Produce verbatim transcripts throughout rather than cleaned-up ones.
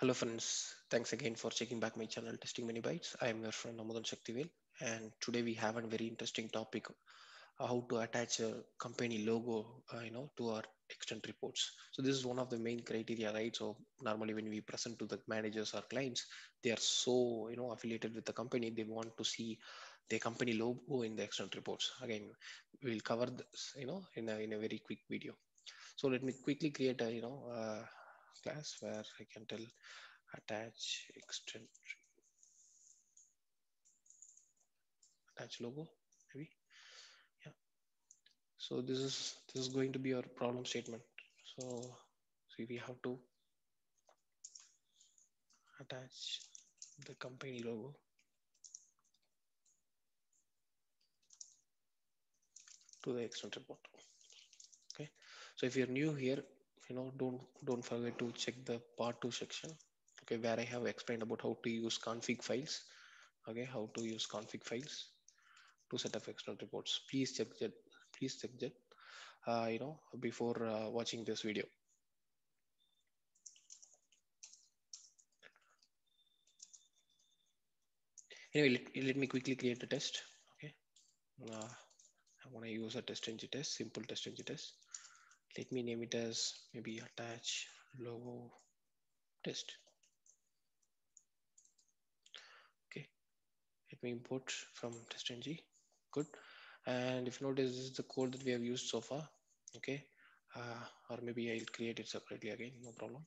Hello friends, thanks again for checking back my channel Testing Many Bytes. I am your friend Amodhan Shaktivel, and today we have a very interesting topic, how to attach a company logo uh, you know, to our extent reports. So this is one of the main criteria, right? So normally when we present to the managers or clients, they are so you know affiliated with the company, they want to see the company logo in the extent reports. Again, we'll cover this you know in a, in a very quick video. So let me quickly create a you know uh, class where I can tell attach extent attach logo maybe. Yeah, so this is this is going to be our problem statement. So see, we have to attach the company logo to the extent report. Okay, so if you're new here, you know, don't don't forget to check the part two section, okay, where I have explained about how to use config files, okay, how to use config files to set up extent reports. Please check that. Please check that. Uh, you know, before uh, watching this video. Anyway, let, let me quickly create a test. Okay, uh, I want to use a TestNG test, simple TestNG test. Let me name it as maybe attach logo test. Okay, let me import from TestNG. Good. And if you notice, this is the code that we have used so far. Okay, uh, or maybe I'll create it separately again, no problem.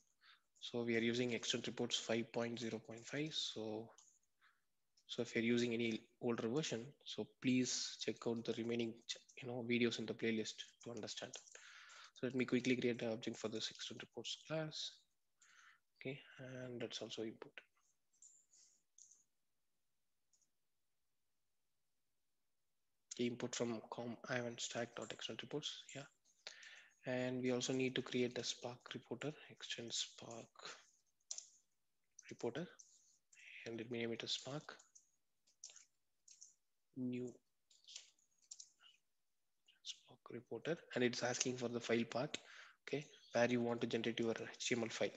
So we are using extent reports five point zero point five. So, so if you're using any older version, so please check out the remaining you know videos in the playlist to understand. Let me quickly create an object for this extent reports class. Okay, and that's also input. The input from com dot avent stack dot extent reports. Yeah, and we also need to create a Spark reporter, extent Spark reporter, and let me name it as Spark new reporter, and it's asking for the file path, okay, where you want to generate your H T M L file.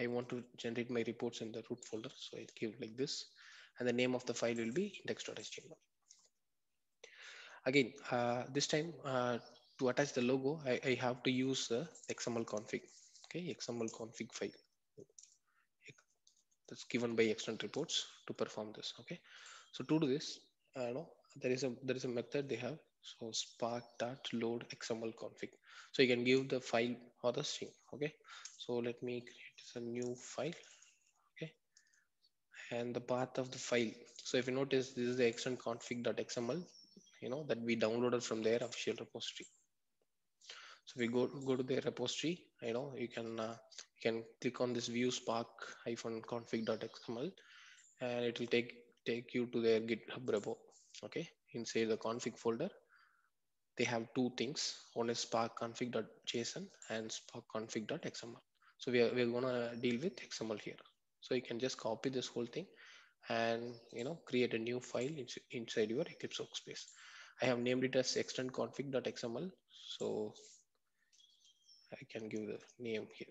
I want to generate my reports in the root folder, so I'll give like this, and the name of the file will be index dot H T M L. Again, uh, this time uh, to attach the logo, I, I have to use uh, X M L config, okay, X M L config file that's given by extent reports to perform this. Okay, so to do this, uh, no, there is a there is a method they have. So spark.load X M L config. So you can give the file or the string. Okay. So let me create a new file. Okay. And the path of the file. So if you notice, this is the extent config dot X M L, you know, that we downloaded from their official repository. So we go go to their repository, you know, you can uh, you can click on this view spark hyphen config dot X M L, and it will take take you to their GitHub repo. Okay, inside the config folder. They have two things. One is spark config dot J S O N and spark config dot X M L. So we are we're gonna deal with X M L here. So you can just copy this whole thing, and you know create a new file in, inside your Eclipse workspace. I have named it as extent config dot X M L. So I can give the name here.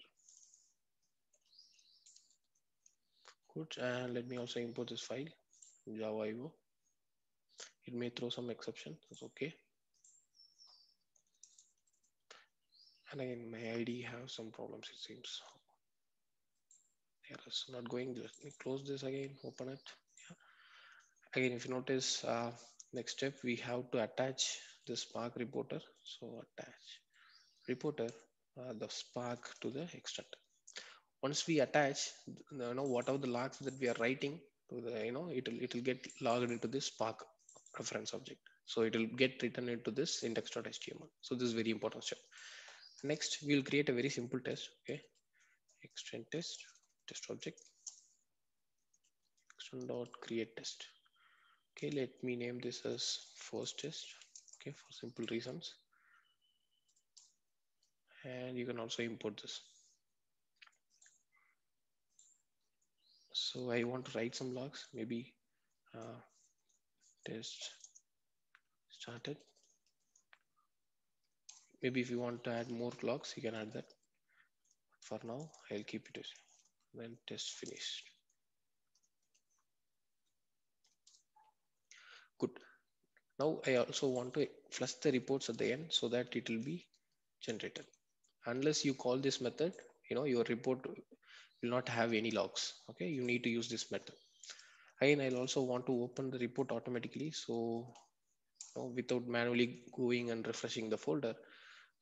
Good, and let me also import this file java dot I O. It may throw some exception. That's okay. And again, my I D has some problems, it seems. It's not going. Let me close this again, open it. Yeah. Again, if you notice, uh, next step, we have to attach the Spark reporter. So attach reporter, uh, the Spark to the extent. Once we attach, you know, whatever the logs that we are writing, to the, you know, it'll, it'll get logged into this Spark reference object. So it will get written into this index dot H T M L. So this is very important step. Next, we'll create a very simple test. Okay, extent test, test object, extent dot create test. Okay, let me name this as first test. Okay, for simple reasons. And you can also import this. So I want to write some logs. Maybe uh, test started. Maybe if you want to add more logs, you can add that. For now, I'll keep it as when test finished. Good. Now I also want to flush the reports at the end so that it will be generated. Unless you call this method, you know, your report will not have any logs. Okay, you need to use this method. Again, I'll also want to open the report automatically. So you know, without manually going and refreshing the folder.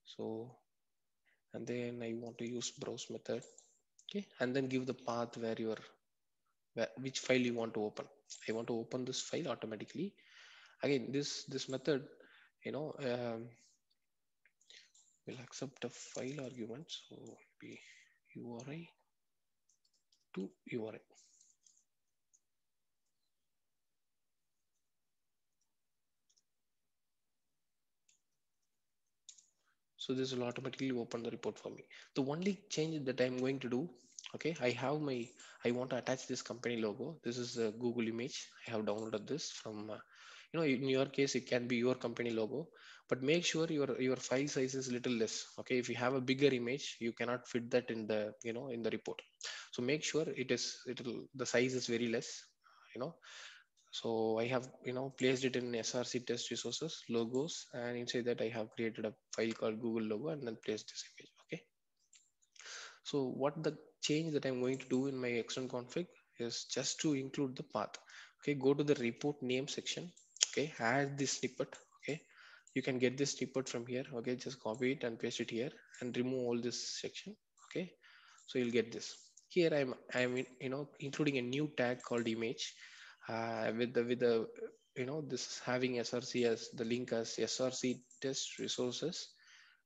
So, and then I want to use browse method. Okay, and then give the path where your, where, which file you want to open. I want to open this file automatically. Again, this, this method, you know, um, will accept a file argument. So be U R I to U R I. So this will automatically open the report for me. The only change that I'm going to do, okay, I have my, I want to attach this company logo. This is a Google image. I have downloaded this from, uh, you know, in your case, it can be your company logo, but make sure your, your file size is little less. Okay. If you have a bigger image, you cannot fit that in the, you know, in the report. So make sure it is, it'll, the size is very less, you know. So I have, you know, placed it in S R C test resources, logos, and inside that I have created a file called Google logo and then placed this image, okay? So what the change that I'm going to do in my extent config is just to include the path, okay? Go to the report name section, okay? Add this snippet, okay? You can get this snippet from here, okay? Just copy it and paste it here and remove all this section, okay? So you'll get this. Here I'm, I'm you know, including a new tag called image. Uh, with the, with the, you know, this having S R C as the link as S R C test resources,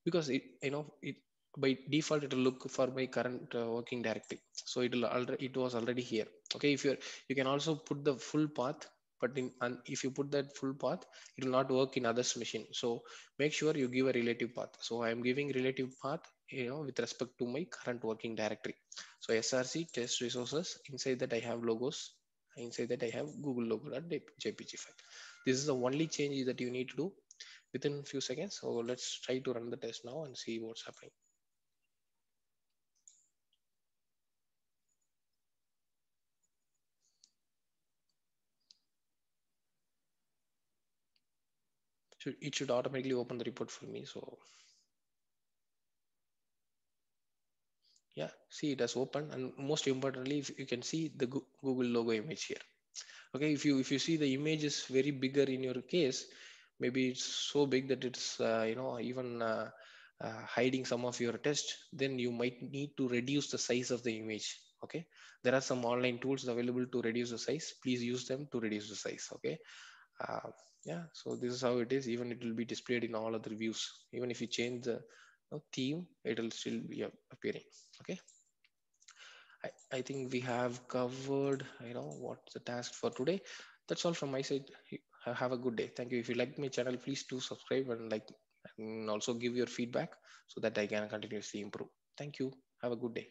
because it, you know, it by default, it will look for my current uh, working directory. So it will already, it was already here. Okay. If you're, you can also put the full path, but in, and if you put that full path, it will not work in others machine. So make sure you give a relative path. So I'm giving relative path, you know, with respect to my current working directory. So S R C test resources, inside that I have logos. Inside that I have Google logo.jpg file. This is the only change that you need to do within a few seconds. So let's try to run the test now and see what's happening. So it should automatically open the report for me. So yeah, see it has opened, and most importantly, if you can see the Google logo image here. Okay, if you if you see the image is very bigger in your case, maybe it's so big that it's uh, you know even uh, uh, hiding some of your test, then you might need to reduce the size of the image. Okay, there are some online tools available to reduce the size. Please use them to reduce the size. Okay, uh, yeah. So this is how it is. Even it will be displayed in all other views. Even if you change the theme, it will still be appearing. Okay, I, I think we have covered, you know, what's the task for today. That's all from my side. Have a good day. Thank you. If you like my channel, please do subscribe and like, and also give your feedback so that I can continuously improve. Thank you. Have a good day.